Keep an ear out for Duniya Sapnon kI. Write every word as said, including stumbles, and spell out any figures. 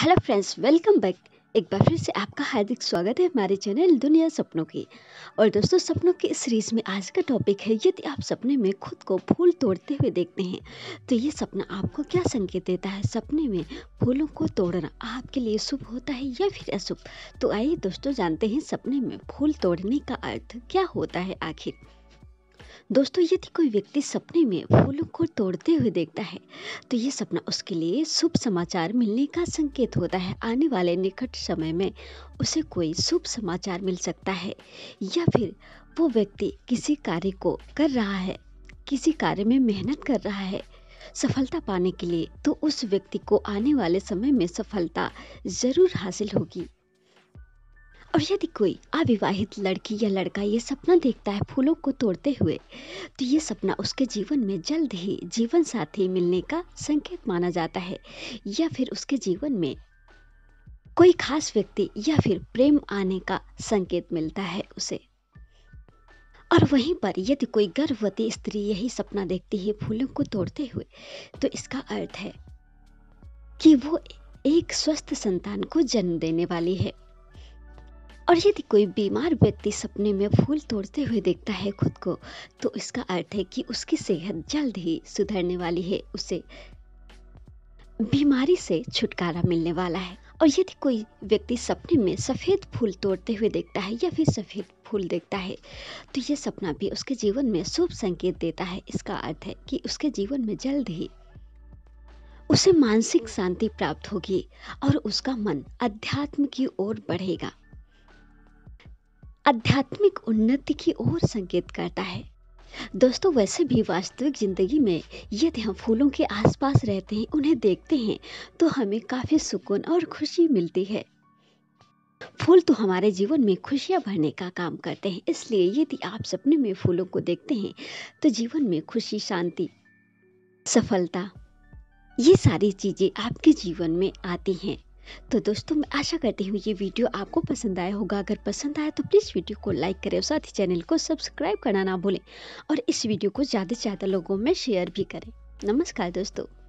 Hello friends, welcome back. एक बार फिर से आपका हार्दिक स्वागत है हमारे चैनल दुनिया सपनों की। और दोस्तों, सपनों की इस सीरीज में आज का टॉपिक है, यदि आप सपने में खुद को फूल तोड़ते हुए देखते हैं तो ये सपना आपको क्या संकेत देता है। सपने में फूलों को तोड़ना आपके लिए शुभ होता है या फिर अशुभ। तो आइए दोस्तों जानते हैं सपने में फूल तोड़ने का अर्थ क्या होता है आखिर। दोस्तों, यदि कोई व्यक्ति सपने में फूलों को तोड़ते हुए देखता है तो ये सपना उसके लिए शुभ समाचार मिलने का संकेत होता है। आने वाले निकट समय में उसे कोई शुभ समाचार मिल सकता है, या फिर वो व्यक्ति किसी कार्य को कर रहा है, किसी कार्य में मेहनत कर रहा है सफलता पाने के लिए, तो उस व्यक्ति को आने वाले समय में सफलता जरूर हासिल होगी। और यदि कोई अविवाहित लड़की या लड़का ये सपना देखता है फूलों को तोड़ते हुए, तो ये सपना उसके जीवन में जल्द ही जीवन साथी मिलने का संकेत माना जाता है, या फिर उसके जीवन में कोई खास व्यक्ति या फिर प्रेम आने का संकेत मिलता है उसे। और वहीं पर यदि कोई गर्भवती स्त्री यही सपना देखती है फूलों को तोड़ते हुए, तो इसका अर्थ है कि वो एक स्वस्थ संतान को जन्म देने वाली है। और यदि कोई बीमार व्यक्ति सपने में फूल तोड़ते हुए देखता है खुद को, तो इसका अर्थ है कि उसकी सेहत जल्द ही सुधरने वाली है, उसे बीमारी से छुटकारा मिलने वाला है। और यदि कोई व्यक्ति सपने में सफ़ेद फूल तोड़ते हुए देखता है या फिर सफ़ेद फूल देखता है, तो यह सपना भी उसके जीवन में शुभ संकेत देता है। इसका अर्थ है कि उसके जीवन में जल्द ही उसे मानसिक शांति प्राप्त होगी और उसका मन अध्यात्म की ओर बढ़ेगा, आध्यात्मिक उन्नति की ओर संकेत करता है। दोस्तों, वैसे भी वास्तविक ज़िंदगी में यदि हम फूलों के आसपास रहते हैं, उन्हें देखते हैं, तो हमें काफ़ी सुकून और खुशी मिलती है। फूल तो हमारे जीवन में खुशियाँ भरने का काम करते हैं, इसलिए यदि आप सपने में फूलों को देखते हैं तो जीवन में खुशी, शांति, सफलता, ये सारी चीज़ें आपके जीवन में आती हैं। तो दोस्तों, मैं आशा करती हूँ ये वीडियो आपको पसंद आया होगा। अगर पसंद आया तो प्लीज़ वीडियो को लाइक करें और साथ ही चैनल को सब्सक्राइब करना ना भूलें, और इस वीडियो को ज़्यादा से ज़्यादा लोगों में शेयर भी करें। नमस्कार दोस्तों।